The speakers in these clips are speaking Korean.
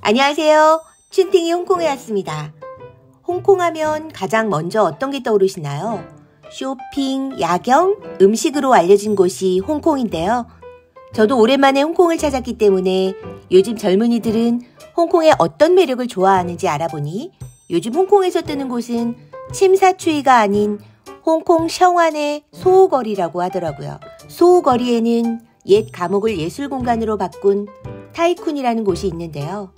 안녕하세요. 춘팅이 홍콩에 왔습니다. 홍콩 하면 가장 먼저 어떤 게 떠오르시나요? 쇼핑, 야경, 음식으로 알려진 곳이 홍콩인데요. 저도 오랜만에 홍콩을 찾았기 때문에 요즘 젊은이들은 홍콩의 어떤 매력을 좋아하는지 알아보니 요즘 홍콩에서 뜨는 곳은 침사추이가 아닌 홍콩 셔완의 소호거리라고 하더라고요. 소호거리에는 옛 감옥을 예술공간으로 바꾼 타이쿤이라는 곳이 있는데요.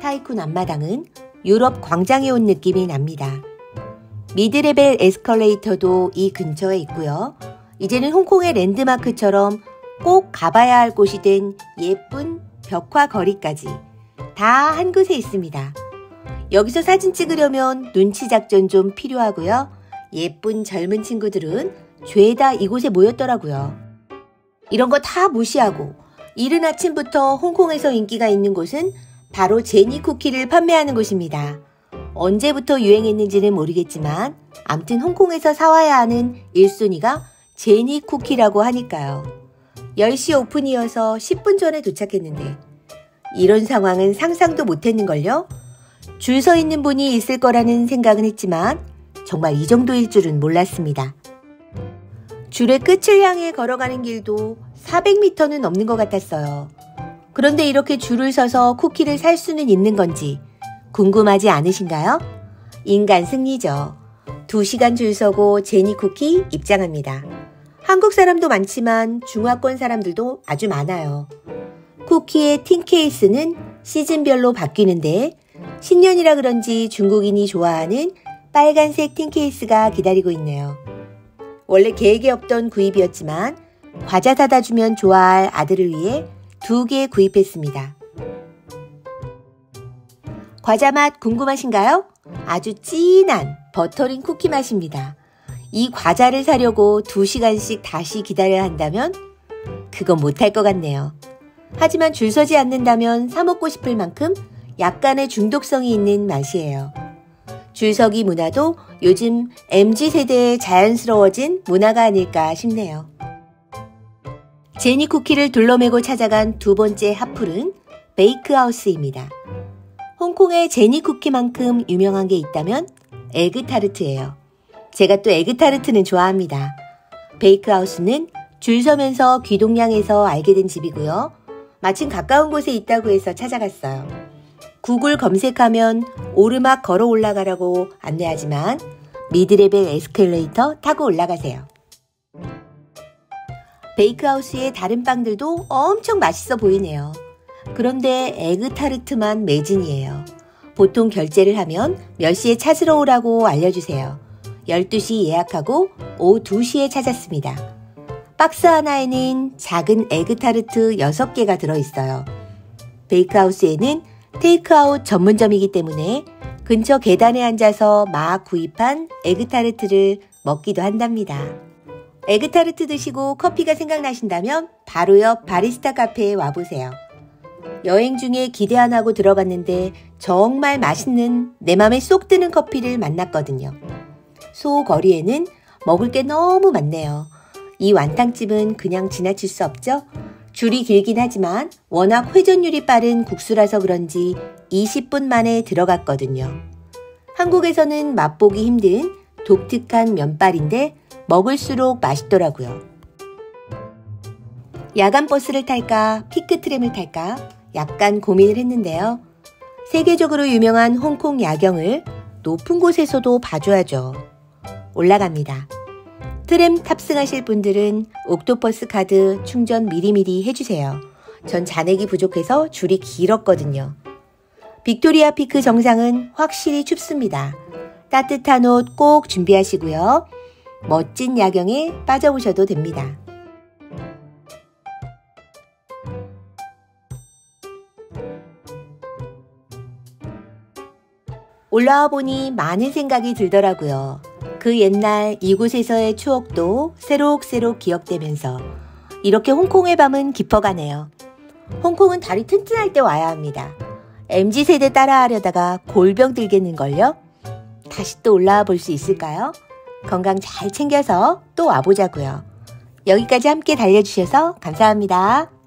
타이쿤 앞마당은 유럽 광장에 온 느낌이 납니다. 미드레벨 에스컬레이터도 이 근처에 있고요. 이제는 홍콩의 랜드마크처럼 꼭 가봐야 할 곳이 된 예쁜 벽화 거리까지 다 한 곳에 있습니다. 여기서 사진 찍으려면 눈치 작전 좀 필요하고요. 예쁜 젊은 친구들은 죄다 이곳에 모였더라고요. 이런 거 다 무시하고 이른 아침부터 홍콩에서 인기가 있는 곳은 바로 제니쿠키를 판매하는 곳입니다. 언제부터 유행했는지는 모르겠지만 암튼 홍콩에서 사와야 하는 1순위가 제니쿠키라고 하니까요. 10시 오픈이어서 10분 전에 도착했는데 이런 상황은 상상도 못했는걸요. 줄 서 있는 분이 있을 거라는 생각은 했지만 정말 이 정도일 줄은 몰랐습니다. 줄의 끝을 향해 걸어가는 길도 400m는 넘는 것 같았어요. 그런데 이렇게 줄을 서서 쿠키를 살 수는 있는 건지 궁금하지 않으신가요? 인간 승리죠. 2시간 줄 서고 제니쿠키 입장합니다. 한국 사람도 많지만 중화권 사람들도 아주 많아요. 쿠키의 틴 케이스는 시즌별로 바뀌는데 신년이라 그런지 중국인이 좋아하는 빨간색 틴 케이스가 기다리고 있네요. 원래 계획에 없던 구입이었지만 과자 사다 주면 좋아할 아들을 위해 2개 구입했습니다. 과자 맛 궁금하신가요? 아주 진한 버터링 쿠키 맛입니다. 이 과자를 사려고 2시간씩 다시 기다려야 한다면 그건 못할 것 같네요. 하지만 줄 서지 않는다면 사 먹고 싶을 만큼 약간의 중독성이 있는 맛이에요. 줄서기 문화도 요즘 MZ세대에 자연스러워진 문화가 아닐까 싶네요. 제니쿠키를 둘러매고 찾아간 2번째 핫플은 베이크하우스입니다. 홍콩의 제니쿠키만큼 유명한 게 있다면 에그타르트예요. 제가 또 에그타르트는 좋아합니다. 베이크하우스는 줄 서면서 귀동량에서 알게 된 집이고요. 마침 가까운 곳에 있다고 해서 찾아갔어요. 구글 검색하면 오르막 걸어 올라가라고 안내하지만 미드레벨 에스컬레이터 타고 올라가세요. 베이크하우스의 다른 빵들도 엄청 맛있어 보이네요. 그런데 에그타르트만 매진이에요. 보통 결제를 하면 몇 시에 찾으러 오라고 알려주세요. 12시 예약하고 오후 2시에 찾았습니다. 박스 하나에는 작은 에그타르트 6개가 들어있어요. 베이크하우스에는 테이크아웃 전문점이기 때문에 근처 계단에 앉아서 막 구입한 에그타르트를 먹기도 한답니다. 에그타르트 드시고 커피가 생각나신다면 바로 옆 바리스타 카페에 와보세요. 여행 중에 기대 안 하고 들어갔는데 정말 맛있는 내 맘에 쏙 드는 커피를 만났거든요. 소거리에는 먹을 게 너무 많네요. 이 완탕집은 그냥 지나칠 수 없죠? 줄이 길긴 하지만 워낙 회전율이 빠른 국수라서 그런지 20분 만에 들어갔거든요. 한국에서는 맛보기 힘든 독특한 면발인데 먹을수록 맛있더라고요. 야간 버스를 탈까 피크 트램을 탈까 약간 고민을 했는데요. 세계적으로 유명한 홍콩 야경을 높은 곳에서도 봐줘야죠. 올라갑니다. 트램 탑승하실 분들은 옥토퍼스 카드 충전 미리미리 해주세요. 전 잔액이 부족해서 줄이 길었거든요. 빅토리아 피크 정상은 확실히 춥습니다. 따뜻한 옷 꼭 준비하시고요. 멋진 야경에 빠져보셔도 됩니다. 올라와 보니 많은 생각이 들더라고요. 그 옛날 이곳에서의 추억도 새록새록 기억되면서 이렇게 홍콩의 밤은 깊어가네요. 홍콩은 다리 튼튼할 때 와야 합니다. MZ세대 따라하려다가 골병 들겠는걸요? 다시 또 올라와 볼 수 있을까요? 건강 잘 챙겨서 또 와보자고요. 여기까지 함께 달려주셔서 감사합니다.